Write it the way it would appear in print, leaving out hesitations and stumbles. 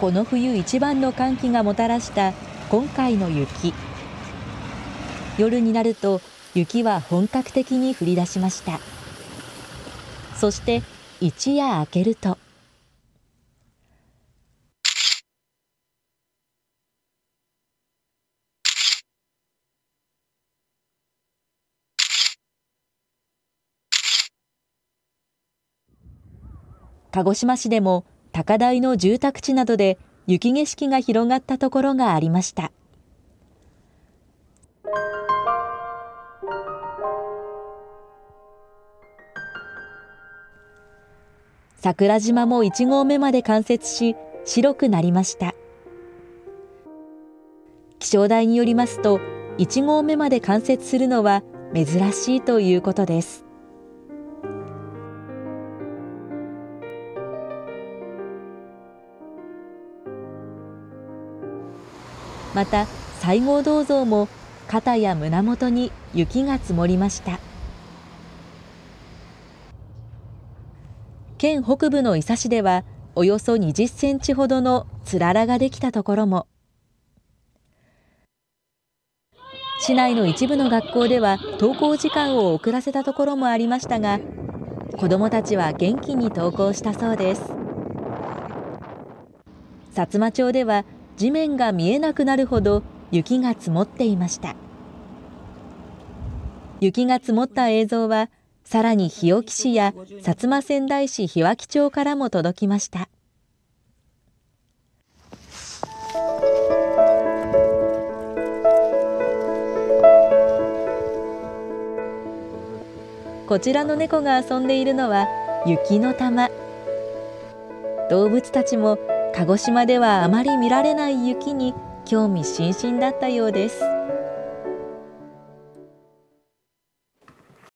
この冬一番の寒気がもたらした今回の雪。夜になると雪は本格的に降り出しました。そして一夜明けると、鹿児島市でも高台の住宅地などで雪景色が広がったところがありました。桜島も1合目まで冠雪し、白くなりました。気象台によりますと、1合目まで冠雪するのは珍しいということです。また、西郷銅像も肩や胸元に雪が積もりました。県北部の伊佐市では、およそ20センチほどのつららができたところも。市内の一部の学校では、登校時間を遅らせたところもありましたが、子どもたちは元気に登校したそうです。さつま町では、地面が見えなくなるほど雪が積もっていました。雪が積もった映像は、さらに日置市や薩摩川内市日脇町からも届きました。こちらの猫が遊んでいるのは雪の玉。動物たちも鹿児島ではあまり見られない雪に興味津々だったようです。